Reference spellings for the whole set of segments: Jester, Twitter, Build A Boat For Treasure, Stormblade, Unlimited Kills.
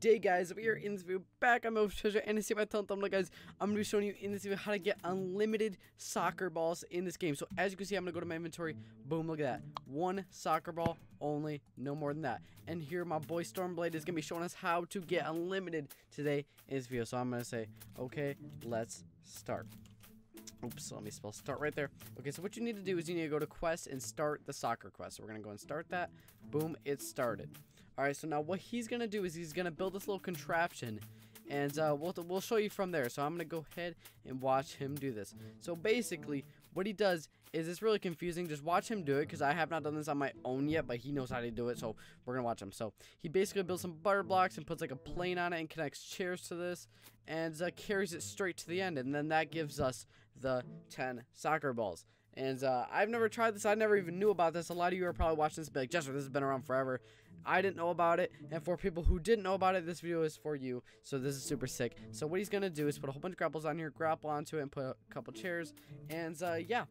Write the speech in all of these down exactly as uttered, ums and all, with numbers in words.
Today, guys, we are in this video back on Boat for Treasure, and as you might tell, guys, I'm going to be showing you in this video how to get unlimited soccer balls in this game. So as you can see, I'm going to go to my inventory. Boom, look at that. One soccer ball only, no more than that. And here, my boy Stormblade is going to be showing us how to get unlimited today in this video. So I'm going to say, okay, let's start. Oops, let me spell start right there. Okay, so what you need to do is you need to go to quest and start the soccer quest. So we're going to go and start that. Boom, it started. All right, so now what he's going to do is he's going to build this little contraption. And uh, we'll, we'll show you from there. So I'm going to go ahead and watch him do this. So basically, what he does is it's really confusing. Just watch him do it because I have not done this on my own yet, but he knows how to do it. So we're going to watch him. So he basically builds some butter blocks and puts like a plane on it and connects chairs to this and uh, carries it straight to the end. And then that gives us the ten soccer balls. And uh, I've never tried this. I never even knew about this. A lot of you are probably watching this and be like, Jester, this has been around forever. I didn't know about it. And for people who didn't know about it, this video is for you. So this is super sick. So what he's going to do is put a whole bunch of grapples on here, grapple onto it, and put a couple chairs. And uh, yeah,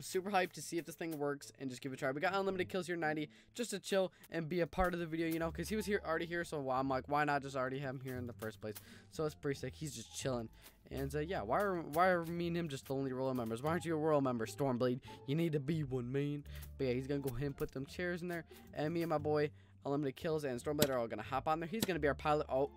super hyped to see if this thing works and just give it a try. We got unlimited kills here, ninety, just to chill and be a part of the video, you know, because he was here already here. So I'm like, why not just already have him here in the first place? So it's pretty sick. He's just chilling. And uh, yeah, why are, why are me and him just the only royal members? Why aren't you a royal member, Stormblade? You need to be one, man. But yeah, he's going to go ahead and put them chairs in there. And me and my boy, Unlimited Kills and Stormblade are all going to hop on there. He's going to be our pilot. Oh,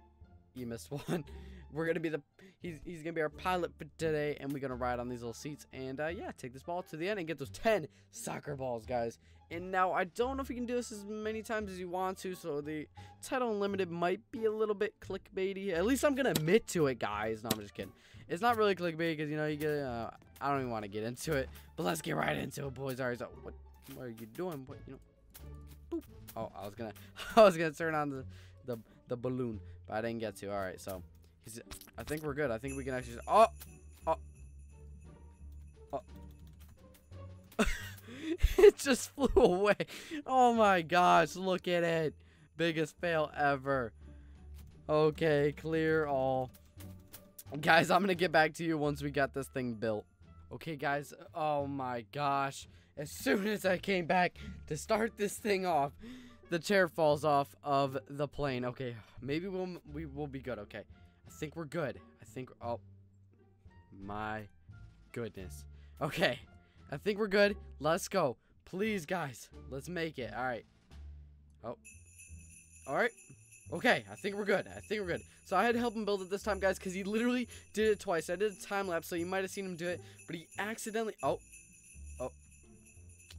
you missed one. We're going to be the, he's, he's going to be our pilot for today. And we're going to ride on these little seats. And uh, yeah, take this ball to the end and get those ten soccer balls, guys. And now, I don't know if you can do this as many times as you want to, so the title unlimited might be a little bit clickbaity. At least I'm going to admit to it, guys. No, I'm just kidding. It's not really clickbait because, you know, you get, uh, I don't even want to get into it. But let's get right into it, boys. All right, so what, what are you doing? What, you know, boop. Oh, I was going to, I was going to turn on the, the, the balloon, but I didn't get to. All right, so he's, I think we're good. I think we can actually, just, oh, oh, oh. It just flew away. Oh my gosh, look at it. Biggest fail ever. Okay, clear all. Guys, I'm going to get back to you once we got this thing built. Okay, guys. Oh my gosh. As soon as I came back to start this thing off, the chair falls off of the plane. Okay, maybe we'll, we will be good. Okay, I think we're good. I think, oh my goodness. Okay. I think we're good. Let's go. Please, guys. Let's make it. All right. Oh. All right. Okay. I think we're good. I think we're good. So I had to help him build it this time, guys, because he literally did it twice. I did a time lapse, so you might have seen him do it, but he accidentally... Oh. Oh.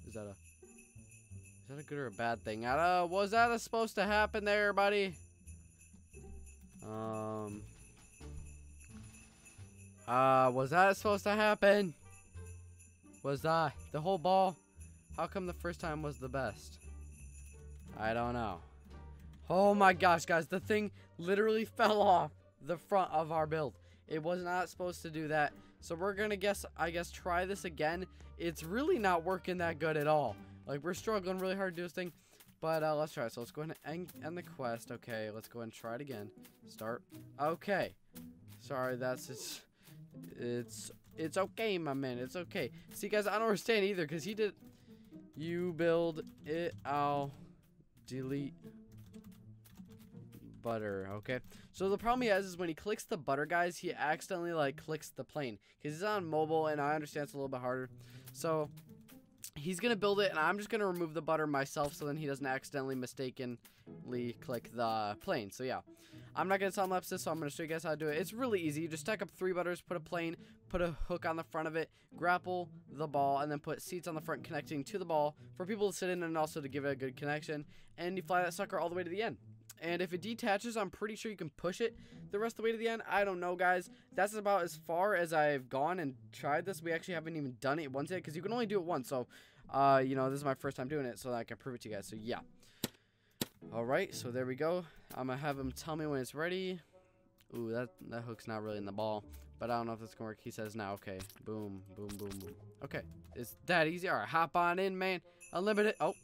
Is that a... Is that a good or a bad thing? Uh, was that a supposed to happen there, buddy? Um. Uh, was that supposed to happen? Was uh, the whole ball? How come the first time was the best? I don't know. Oh my gosh, guys. The thing literally fell off the front of our build. It was not supposed to do that. So we're going to guess, I guess, try this again. It's really not working that good at all. Like, we're struggling really hard to do this thing. But uh, let's try it. So let's go ahead and end, end the quest. Okay, let's go ahead and try it again. Start. Okay. Sorry, that's just... It's... It's okay, my man. It's okay. See, guys, I don't understand either because he did... You build it. I'll delete butter, okay? So the problem he has is when he clicks the butter, guys, he accidentally, like, clicks the plane. Because he's on mobile, and I understand it's a little bit harder. So he's going to build it, and I'm just going to remove the butter myself so then he doesn't accidentally mistakenly click the plane. So, yeah. I'm not going to time lapse this, so I'm going to show you guys how to do it. It's really easy. You just stack up three butters, put a plane, put a hook on the front of it, grapple the ball, and then put seats on the front connecting to the ball for people to sit in and also to give it a good connection. And you fly that sucker all the way to the end. And if it detaches, I'm pretty sure you can push it the rest of the way to the end. I don't know, guys. That's about as far as I've gone and tried this. We actually haven't even done it once yet because you can only do it once. So, uh, you know, this is my first time doing it so that I can prove it to you guys. So, yeah. All right. So, there we go. I'm going to have him tell me when it's ready. Ooh, that, that hook's not really in the ball. But I don't know if that's going to work. He says now. Okay. Boom, boom, boom, boom. Okay. It's that easy. All right. Hop on in, man. Unlimited. Oh.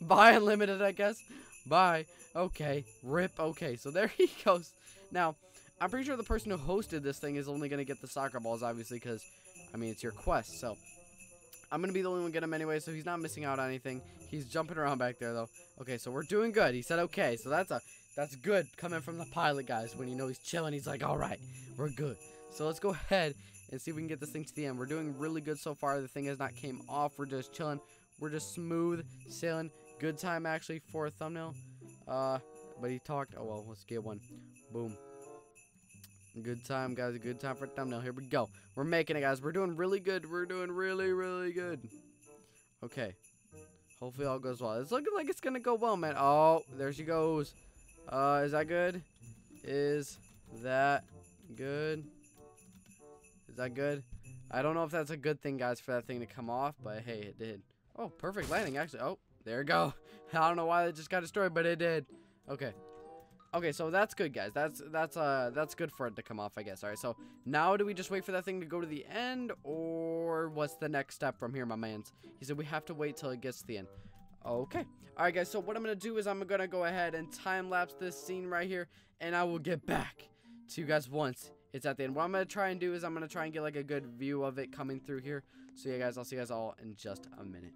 Buy unlimited, I guess. Bye. Okay. Rip. Okay. So there he goes. Now, I'm pretty sure the person who hosted this thing is only going to get the soccer balls, obviously, because, I mean, it's your quest. So, I'm going to be the only one to get him anyway, so he's not missing out on anything. He's jumping around back there, though. Okay. So, we're doing good. He said okay. So, that's a That's good coming from the pilot, guys. When you know he's chilling, he's like, all right, we're good. So let's go ahead and see if we can get this thing to the end. We're doing really good so far. The thing has not came off. We're just chilling. We're just smooth sailing. Good time, actually, for a thumbnail. Uh, but he talked. Oh, well, let's get one. Boom. Good time, guys. A good time for a thumbnail. Here we go. We're making it, guys. We're doing really good. We're doing really, really good. Okay. Hopefully all goes well. It's looking like it's going to go well, man. Oh, there she goes. Uh, is that good? Is that good? Is that good? I don't know if that's a good thing, guys, for that thing to come off, but hey, it did. Oh, perfect landing, actually. Oh, there we go. I don't know why it just got destroyed, but it did. Okay. Okay, so that's good, guys. That's that's uh that's good for it to come off, I guess. All right, so now do we just wait for that thing to go to the end, or what's the next step from here, my mans? He said we have to wait till it gets to the end. Okay. All right, guys, so what I'm going to do is I'm going to go ahead and time-lapse this scene right here, and I will get back to you guys once it's at the end. What I'm going to try and do is I'm going to try and get, like, a good view of it coming through here. So, yeah, guys, I'll see you guys all in just a minute.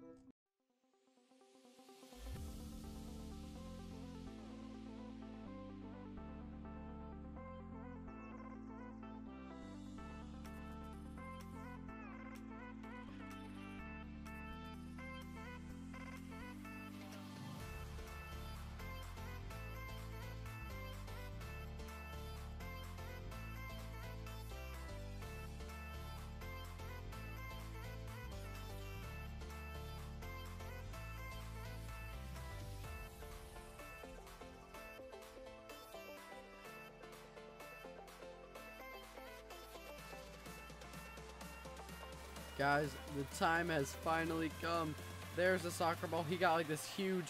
Guys, the time has finally come. There's the soccer ball. He got like this huge,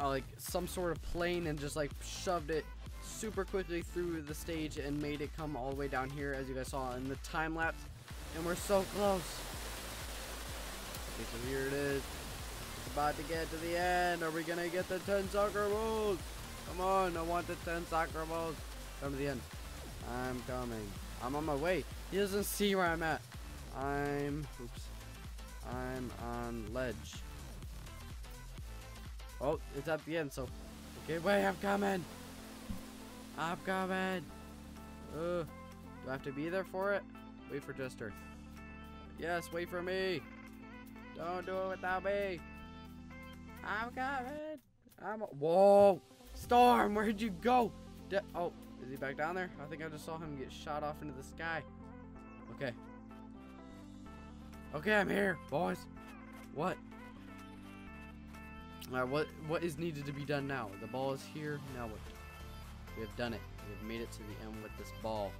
uh, like some sort of plane, and just like shoved it super quickly through the stage and made it come all the way down here, as you guys saw in the time lapse. And we're so close. Okay, so here it is. It's about to get to the end. Are we gonna get the ten soccer balls? Come on, I want the ten soccer balls. Come to the end. I'm coming. I'm on my way. He doesn't see where I'm at. I'm, oops, I'm on ledge. Oh, it's at the end, so, okay, wait, I'm coming. I'm coming. Uh, do I have to be there for it? Wait for Jester. Yes, wait for me. Don't do it without me. I'm coming. I'm, whoa, Storm, where'd you go? De oh, is he back down there? I think I just saw him get shot off into the sky. Okay. Okay, I'm here, boys. What? Alright, what what is needed to be done now? The ball is here. Now what? We have done it. We have made it to the end with this ball.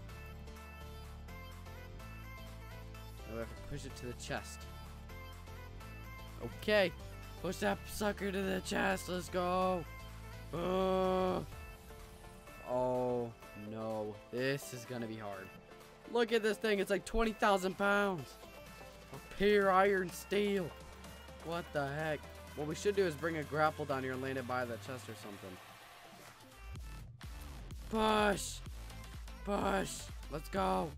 Now we have to push it to the chest. Okay. Push that sucker to the chest. Let's go. Uh, oh, no. This is going to be hard. Look at this thing. It's like twenty thousand pounds. Pure iron steel. What the heck? What we should do is bring a grapple down here and land it by the chest or something. Push. Push. Let's go.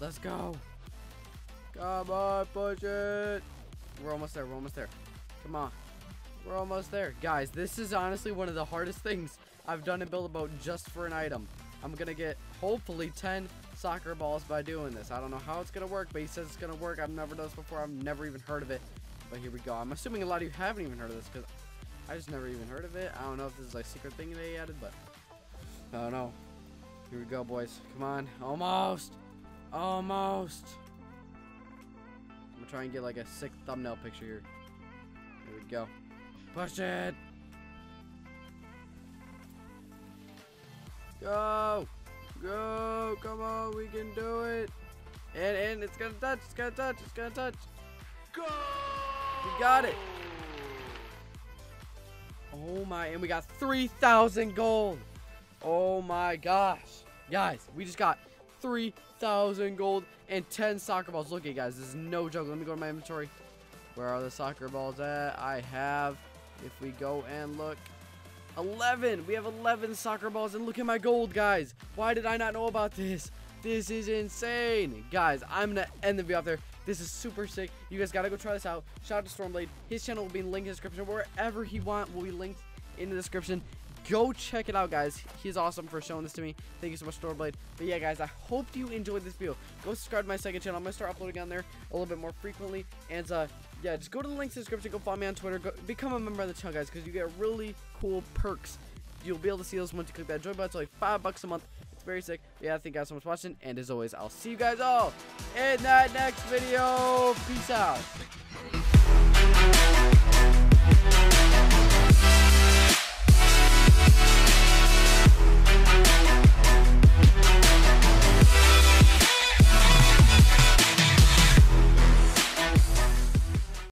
Let's go. Come on, push it. We're almost there. We're almost there. Come on. We're almost there. Guys, this is honestly one of the hardest things I've done in Build a Boat just for an item. I'm going to get, hopefully, ten soccer balls by doing this. I don't know how it's going to work, but he says it's going to work. I've never done this before. I've never even heard of it, but here we go. I'm assuming a lot of you haven't even heard of this, because I just never even heard of it. I don't know if this is a secret thing they added, but I don't know. Here we go, boys. Come on. Almost. Almost. I'm going to try and get, like, a sick thumbnail picture here. Here we go. Push it. Go. Go. Come on. We can do it. And, and it's going to touch. It's going to touch. It's going to touch. Go. We got it. Oh, my. And we got three thousand gold. Oh, my gosh. Guys, we just got three thousand gold and ten soccer balls. Look at it, guys. This is no joke. Let me go to my inventory. Where are the soccer balls at? I have, if we go and look, eleven. We have eleven soccer balls, and look at my gold, guys. Why did I not know about this? This is insane. Guys, I'm going to end the video off there. This is super sick. You guys got to go try this out. Shout out to Stormblade. His channel will be linked in the description. Wherever he want will be linked in the description. Go check it out, guys. He's awesome for showing this to me. Thank you so much, Stormblade. But yeah, guys, I hope you enjoyed this video. Go subscribe to my second channel. I'm going to start uploading on there a little bit more frequently. And uh, yeah, just go to the links in the description. Go follow me on Twitter. Go become a member of the channel, guys, because you get really cool perks. You'll be able to see those once you click that join button. It's like five bucks a month. It's very sick. But yeah, thank you guys so much for watching. And as always, I'll see you guys all in that next video. Peace out.